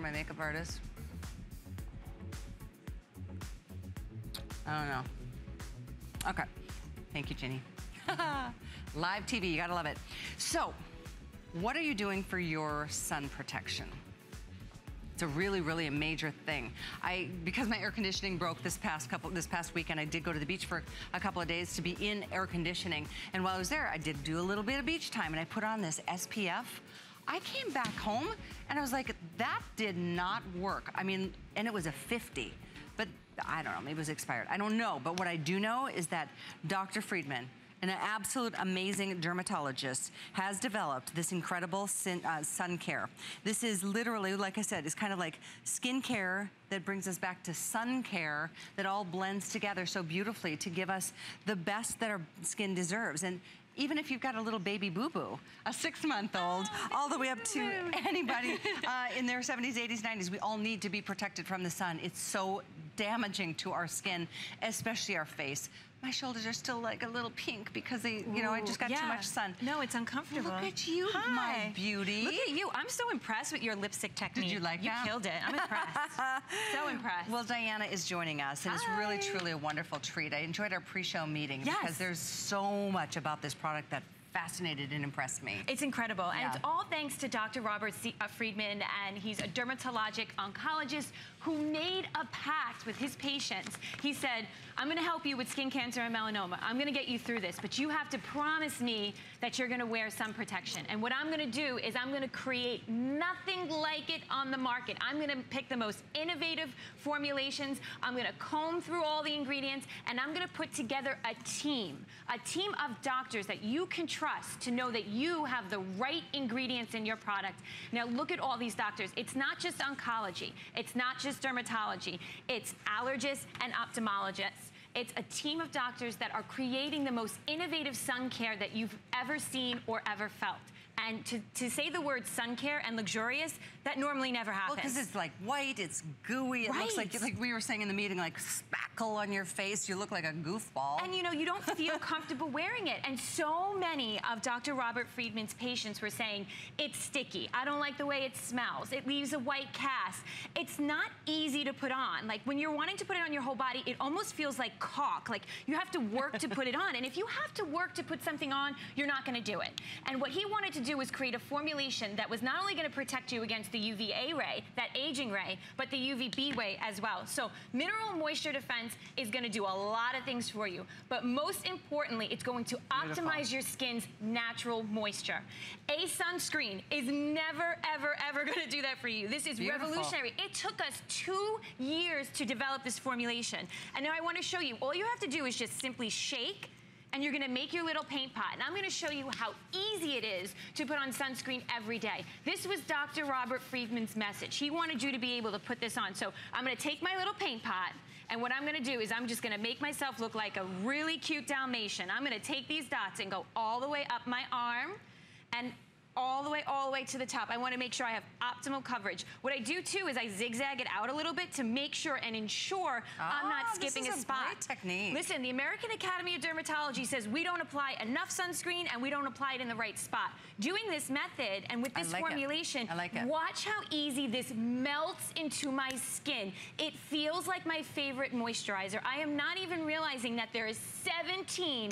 for my makeup artist. I don't know. Okay. Thank you, Ginny. Live TV, you gotta love it. So, what are you doing for your sun protection? It's a really, really a major thing. Because my air conditioning broke this past weekend, I did go to the beach for a couple of days to be in air conditioning. And while I was there, I did do a little bit of beach time, and I put on this SPF. I came back home, and I was like, that did not work. I mean, and it was a 50. But I don't know, maybe it was expired. I don't know, but what I do know is that Dr. Friedman, an absolute amazing dermatologist, has developed this incredible sun care. This is literally, like I said, it's kind of like skin care that brings us back to sun care that all blends together so beautifully to give us the best that our skin deserves. And even if you've got a little baby boo-boo, a 6-month-old, all the way up to anybody in their 70s, 80s, 90s, we all need to be protected from the sun. It's so damaging to our skin, especially our face. My shoulders are still like a little pink because they, you know, I just got too much sun. No, it's uncomfortable. Look at you, my beauty. Look at you. I'm so impressed with your lipstick technique. Did you like that? You killed it. I'm impressed. So impressed. Well, Diana is joining us, and it's really, truly a wonderful treat. I enjoyed our pre-show meeting because there's so much about this product that fascinated and impressed me. It's incredible. Yeah. And it's all thanks to Dr. Robert Friedman, and he's a dermatologic oncologist who made a pact with his patients. He said, I'm going to help you with skin cancer and melanoma. I'm going to get you through this, but you have to promise me that you're going to wear sun protection. And what I'm going to do is I'm going to create nothing like it on the market. I'm going to pick the most innovative formulations. I'm going to comb through all the ingredients, and I'm going to put together a team of doctors that you can trust to know that you have the right ingredients in your product. Now look at all these doctors. It's not just oncology. It's not just dermatology. It's allergists and ophthalmologists. It's a team of doctors that are creating the most innovative sun care that you've ever seen or ever felt. And to say the word sun care and luxurious, that normally never happens. Well, because it's like white, it's gooey, it looks like we were saying in the meeting, like spackle on your face, you look like a goofball. And you know, you don't feel comfortable wearing it. And so many of Dr. Robert Friedman's patients were saying, it's sticky, I don't like the way it smells, it leaves a white cast. It's not easy to put on. Like when you're wanting to put it on your whole body, it almost feels like caulk, like you have to work to put it on. And if you have to work to put something on, you're not gonna do it. And what he wanted to do was create a formulation that was not only going to protect you against the UVA ray, that aging ray, but the UVB ray as well. So mineral moisture defense is going to do a lot of things for you, but most importantly, it's going to optimize your skin's natural moisture. A sunscreen is never, ever, ever going to do that for you. This is revolutionary. It took us 2 years to develop this formulation, and now I want to show you. All you have to do is just simply shake, and you're gonna make your little paint pot. And I'm gonna show you how easy it is to put on sunscreen every day. This was Dr. Robert Friedman's message. He wanted you to be able to put this on. So I'm gonna take my little paint pot, and what I'm gonna do is I'm just gonna make myself look like a really cute Dalmatian. I'm gonna take these dots and go all the way up my arm and all the way to the top. I wanna make sure I have optimal coverage. What I do too is I zigzag it out a little bit to make sure and ensure I'm not skipping a spot. This is a great technique. Listen, the American Academy of Dermatology says we don't apply enough sunscreen and we don't apply it in the right spot. Doing this method and with this formulation, watch how easy this melts into my skin. It feels like my favorite moisturizer. I am not even realizing that there is 17%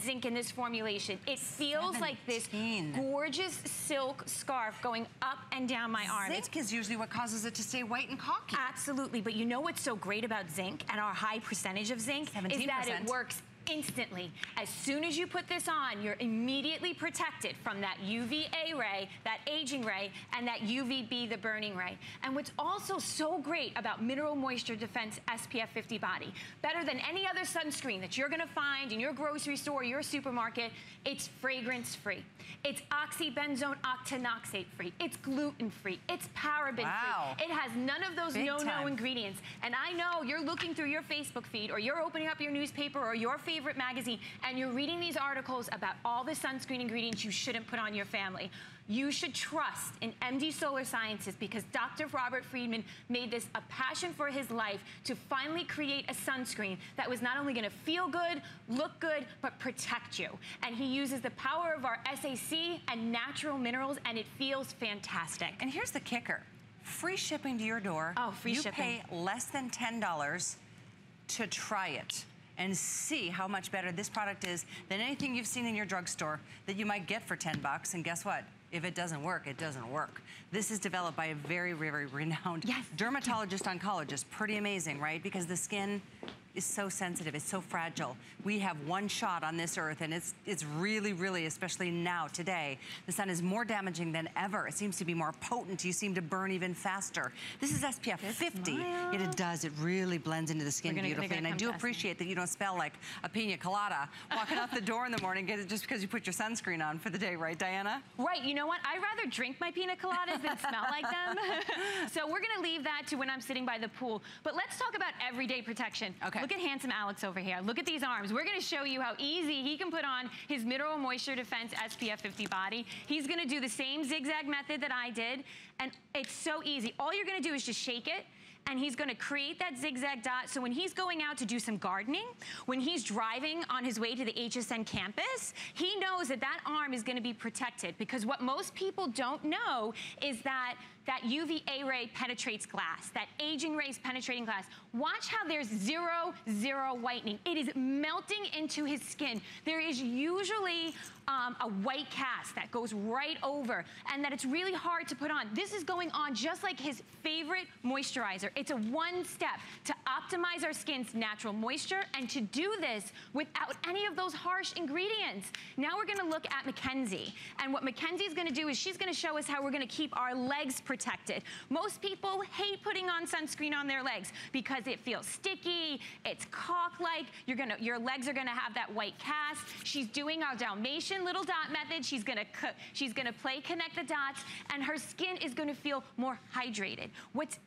zinc in this formulation. It feels like this gorgeous silk scarf going up and down my arm. Zinc is usually what causes it to stay white and caulky. Absolutely, but you know what's so great about zinc and our high percentage of zinc 17%. Is that it works instantly. As soon as you put this on, you're immediately protected from that UVA ray, that aging ray, and that UVB, the burning ray. And what's also so great about Mineral Moisture Defense SPF 50 Body, better than any other sunscreen that you're gonna find in your grocery store, your supermarket, it's fragrance-free. It's oxybenzone octinoxate-free. It's gluten-free. It's paraben-free. Wow. It has none of those no-no ingredients. And I know you're looking through your Facebook feed, or you're opening up your newspaper, or your favorite magazine, and you're reading these articles about all the sunscreen ingredients you shouldn't put on your family. You should trust in MD Solar Sciences, because Dr. Robert Friedman made this a passion for his life to finally create a sunscreen that was not only gonna feel good, look good, but protect you. And he uses the power of our SAC and natural minerals, and it feels fantastic. And here's the kicker. free shipping to your door. Oh, free shipping. You pay less than $10 to try it and see how much better this product is than anything you've seen in your drugstore that you might get for 10 bucks. And guess what? If it doesn't work, it doesn't work. This is developed by a very, very renowned dermatologist oncologist. Pretty amazing, right? Because the skin is so sensitive, it's so fragile. We have one shot on this earth, and it's really, really, especially now, today, the sun is more damaging than ever. It seems to be more potent. You seem to burn even faster. This is SPF 50. Yet it does, it really blends into the skin beautifully. And I do appreciate that you don't smell like a pina colada walking out the door in the morning just because you put your sunscreen on for the day, right, Diana? Right, you know what? I rather drink my pina coladas than smell like them. So we're gonna leave that to when I'm sitting by the pool. But let's talk about everyday protection. Okay. Look at handsome Alex over here. Look at these arms. We're going to show you how easy he can put on his Mineral Moisture Defense SPF 50 body. He's going to do the same zigzag method that I did, and it's so easy. All you're going to do is just shake it, and he's going to create that zigzag dot. So when he's going out to do some gardening, when he's driving on his way to the HSN campus, he knows that that arm is going to be protected, because what most people don't know is that UVA ray penetrates glass, that aging rays penetrating glass. Watch how there's zero whitening. It is melting into his skin. There is usually a white cast that goes right over and that it's really hard to put on. This is going on just like his favorite moisturizer. It's a one step to optimize our skin's natural moisture, and to do this without any of those harsh ingredients. Now we're gonna look at Mackenzie. And what Mackenzie's gonna do is she's gonna show us how we're gonna keep our legs protected. Most people hate putting on sunscreen on their legs because it feels sticky, it's caulk-like, your legs are gonna have that white cast. She's doing our Dalmatian little dot method. She's gonna play connect the dots, and her skin is gonna feel more hydrated. What's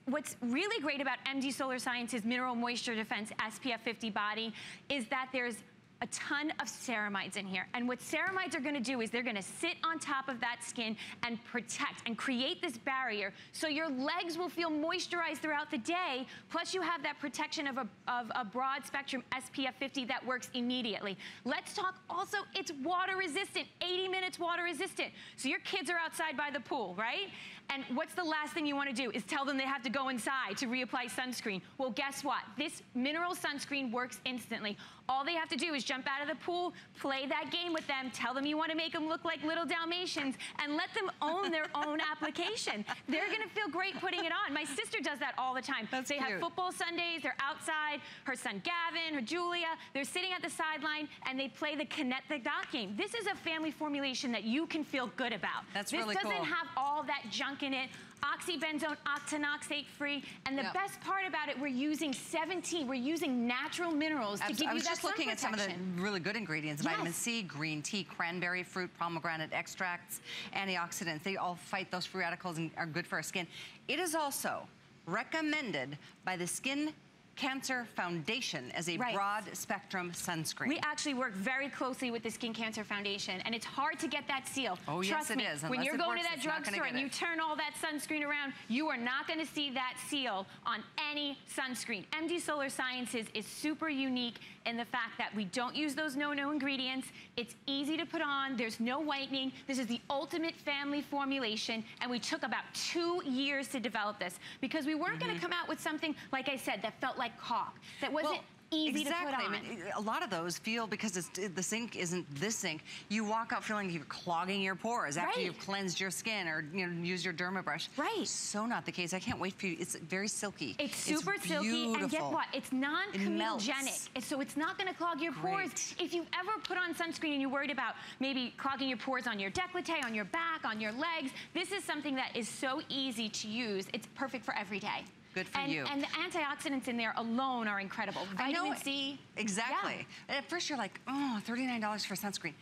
really great about MD Solar Sciences Mineral Moisture Defense SPF 50 body is that there's a ton of ceramides in here. And what ceramides are gonna do is they're gonna sit on top of that skin and protect and create this barrier, so your legs will feel moisturized throughout the day. Plus you have that protection of a broad spectrum SPF 50 that works immediately. Let's talk also, it's water resistant, 80 minutes water resistant. So your kids are outside by the pool, right? And what's the last thing you wanna do is tell them they have to go inside to reapply sunscreen. Well, guess what? This mineral sunscreen works instantly. All they have to do is jump out of the pool, play that game with them, tell them you want to make them look like little Dalmatians, and let them own their own application. They're going to feel great putting it on. My sister does that all the time. They have football Sundays, they're outside, her son Gavin, her Julia, they're sitting at the sideline, and they play the connect the dot game. This is a family formulation that you can feel good about. This really doesn't have all that junk in it. Oxybenzone, octinoxate free, and the best part about it, we're using 17, we're using natural minerals to give you that sun protection. I was just looking at some of the really good ingredients, vitamin C, green tea, cranberry fruit, pomegranate extracts, antioxidants. They all fight those free radicals and are good for our skin. It is also recommended by the Skin Cancer Foundation as a broad spectrum sunscreen. We actually work very closely with the Skin Cancer Foundation, and it's hard to get that seal. Oh, trust me, it is. When you're going to that drugstore and you turn all that sunscreen around, you are not going to see that seal on any sunscreen. MD Solar Sciences is super unique in the fact that we don't use those no-no ingredients. It's easy to put on. There's no whitening. This is the ultimate family formulation, and we took about 2 years to develop this because we weren't going to come out with something, like I said, that felt like caulk, that wasn't easy to put on. I mean, a lot of those feel, because the sink isn't this sink, you walk out feeling you're clogging your pores after you've cleansed your skin or use your derma brush. So not the case. I can't wait for you. It's very silky. It's super silky, and guess what? It's non-comedogenic, so it's not going to clog your pores. If you ever put on sunscreen and you're worried about maybe clogging your pores on your décolleté, on your back, on your legs, this is something that is so easy to use. It's perfect for every day. Good for you. And the antioxidants in there alone are incredible. Vitamin C. Exactly. And at first you're like, oh, $39 for sunscreen.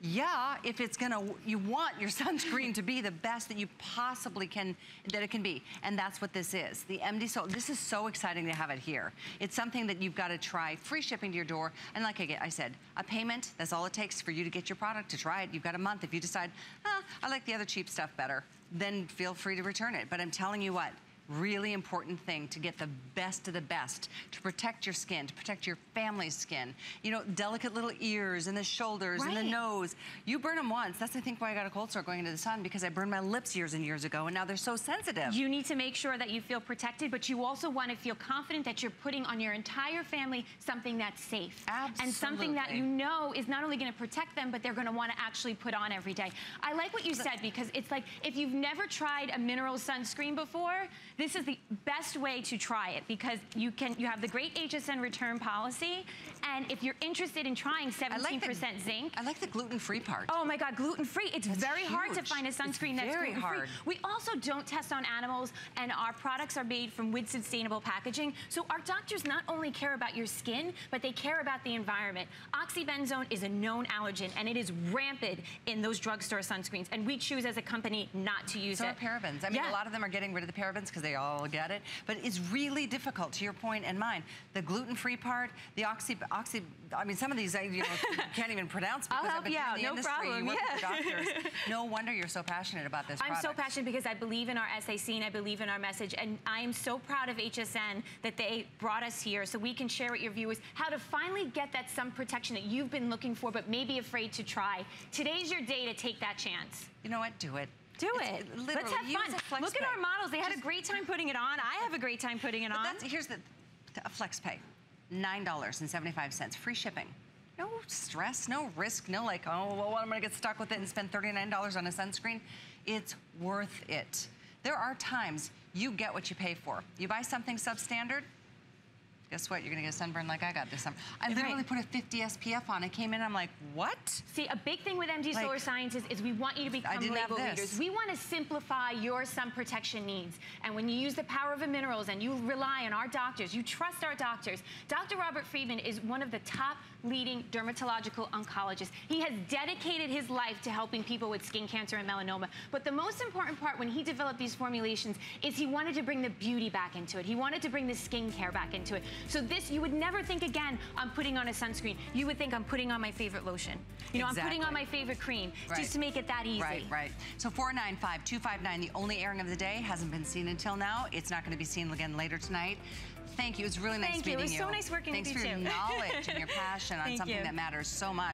Yeah, if it's gonna, you want your sunscreen to be the best that you possibly can, that it can be. And that's what this is. The MD Solar, this is so exciting to have it here. It's something that you've gotta try, free shipping to your door. And like I said, a payment, that's all it takes for you to get your product, to try it. You've got a month. If you decide, I like the other cheap stuff better, then feel free to return it. But I'm telling you what, Really important thing to get the best of the best, to protect your skin, to protect your family's skin. You know, delicate little ears and the shoulders and the nose. You burn them once. That's, I think, why I got a cold sore going into the sun, because I burned my lips years and years ago, and now they're so sensitive. You need to make sure that you feel protected, but you also want to feel confident that you're putting on your entire family something that's safe. Absolutely. And something that you know is not only going to protect them, but they're going to want to actually put on every day. I like what you said, because it's like, if you've never tried a mineral sunscreen before, this is the best way to try it, because you can, you have the great HSN return policy, and if you're interested in trying 17% zinc. I like the gluten-free part. Oh my God, gluten-free. It's very hard to find a sunscreen that's gluten-free. We also don't test on animals, and our products are made from with sustainable packaging. So our doctors not only care about your skin, but they care about the environment. Oxybenzone is a known allergen, and it is rampant in those drugstore sunscreens, and we choose as a company not to use it. So are parabens. I mean, a lot of them are getting rid of the parabens because they all get it, but it's really difficult, to your point and mine. The gluten-free part, the oxy I mean, some of these I can't even pronounce, because I've been in the industry. Problem. You work with doctors. No wonder you're so passionate about this product. I'm so passionate because I believe in our SAC and I believe in our message, and I'm so proud of HSN that they brought us here so we can share with your viewers how to finally get that sun protection that you've been looking for but maybe afraid to try. Today's your day to take that chance. You know what? Do it. Do it. Let's have fun. Look at our models. They had a great time putting it on. I have a great time putting it on. Here's the FlexPay, $9.75, free shipping. No stress, no risk, no like, oh, well, I'm going to get stuck with it and spend $39 on a sunscreen. It's worth it. There are times you get what you pay for. You buy something substandard, guess what? You're going to get a sunburn like I got this summer. I literally put a 50 SPF on. I came in, I'm like, what? See, a big thing with MD Solar Sciences is we want you to become label readers. We want to simplify your sun protection needs. And when you use the power of the minerals and you rely on our doctors, you trust our doctors. Dr. Robert Friedman is one of the top leading dermatological oncologists. He has dedicated his life to helping people with skin cancer and melanoma. But the most important part when he developed these formulations is he wanted to bring the beauty back into it. He wanted to bring the skincare back into it. So this, you would never think again, I'm putting on a sunscreen. You would think, I'm putting on my favorite lotion. You know, I'm putting on my favorite cream, just to make it that easy. Right. So 495-259, the only airing of the day, hasn't been seen until now. It's not going to be seen again later tonight. Thank you. It's really nice meeting you. It was so nice working with you. Thanks for your knowledge and your passion on something that matters so much.